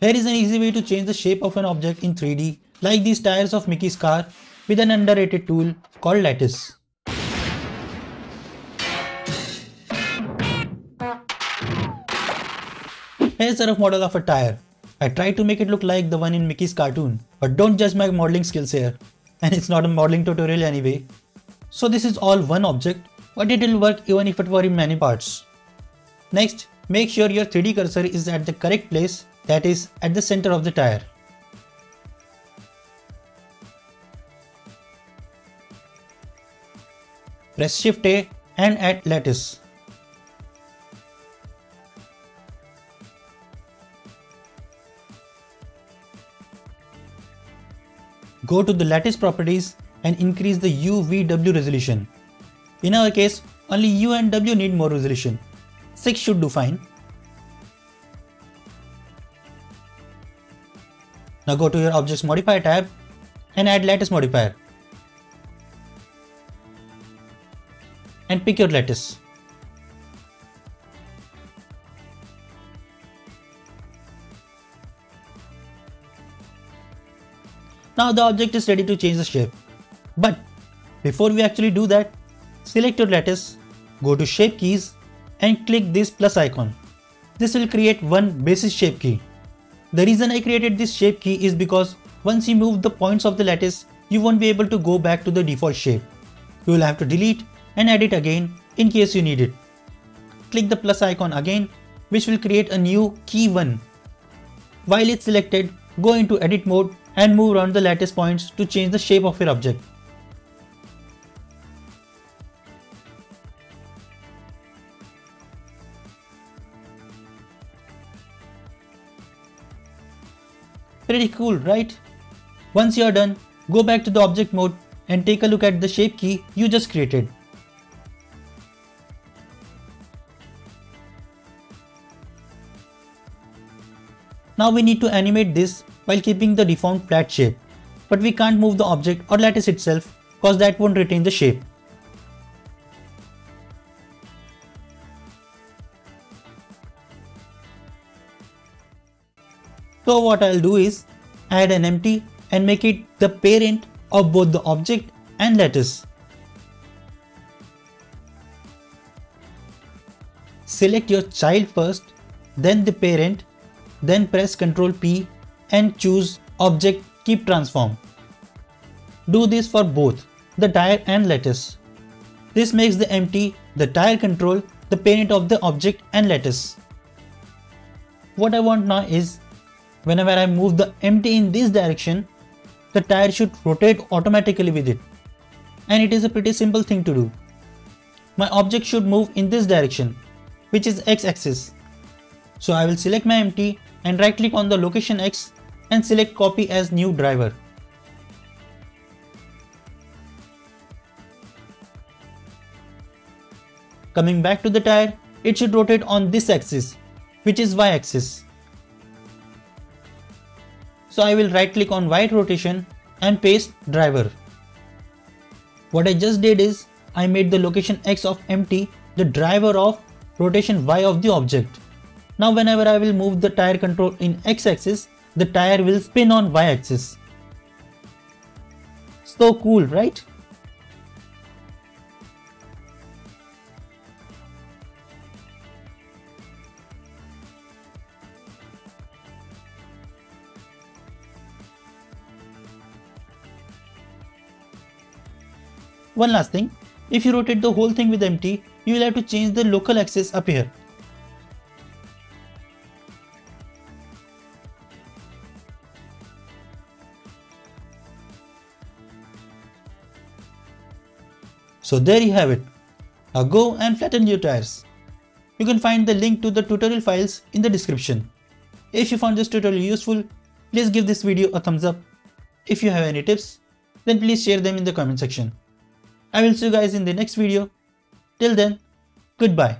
There is an easy way to change the shape of an object in 3D, like these tires of Mickey's car, with an underrated tool called Lattice. Here's a rough model of a tire. I tried to make it look like the one in Mickey's cartoon, but don't judge my modeling skills here. And it's not a modeling tutorial anyway. So this is all one object, but it'll work even if it were in many parts. Next, make sure your 3D cursor is at the correct place, that is, at the center of the tire. Press Shift A and add Lattice. Go to the Lattice properties and increase the UVW resolution. In our case, only U and W need more resolution. 6 should do fine. Now go to your Objects Modifier tab and add Lattice modifier. And pick your lattice. Now the object is ready to change the shape. But before we actually do that, select your lattice, go to Shape Keys and click this plus icon. This will create one basis shape key. The reason I created this shape key is because once you move the points of the lattice, you won't be able to go back to the default shape. You will have to delete and add it again in case you need it. Click the plus icon again, which will create a new key 1. While it's selected, go into edit mode and move around the lattice points to change the shape of your object. Pretty cool, right? Once you are done, go back to the object mode and take a look at the shape key you just created. Now we need to animate this while keeping the deformed flat shape, but we can't move the object or lattice itself cause that won't retain the shape. So what I'll do is add an empty and make it the parent of both the object and lattice. Select your child first, then the parent. Then press Ctrl P and choose Object Keep Transform. Do this for both the tire and lattice. This makes the empty, the tire control, the parent of the object and lattice. What I want now is, whenever I move the empty in this direction, the tire should rotate automatically with it. And it is a pretty simple thing to do. My object should move in this direction, which is x-axis. So I will select my empty and right click on the location X and select copy as new driver. Coming back to the tire, it should rotate on this axis, which is Y axis. So I will right click on Y rotation and paste driver. What I just did is I made the location X of empty the driver of rotation Y of the object. Now whenever I will move the tire control in x-axis, the tire will spin on y-axis. So cool, right? One last thing, if you rotate the whole thing with empty, you will have to change the local axis up here. So there you have it. Now go and flatten your tires. You can find the link to the tutorial files in the description. If you found this tutorial useful, please give this video a thumbs up. If you have any tips, then please share them in the comment section. I will see you guys in the next video. Till then, goodbye.